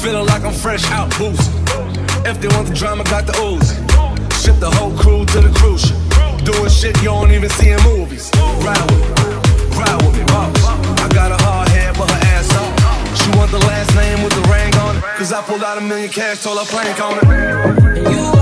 Feeling like I'm fresh out boost. If they want the drama, got the ooze. Ship the whole crew to the cruise ship. Doing shit you don't even see in movies. Ride with me, boss. I got a hard head but her ass off. She want the last name with the ring on it, cause I pulled out $1 million cash, told her plank on it.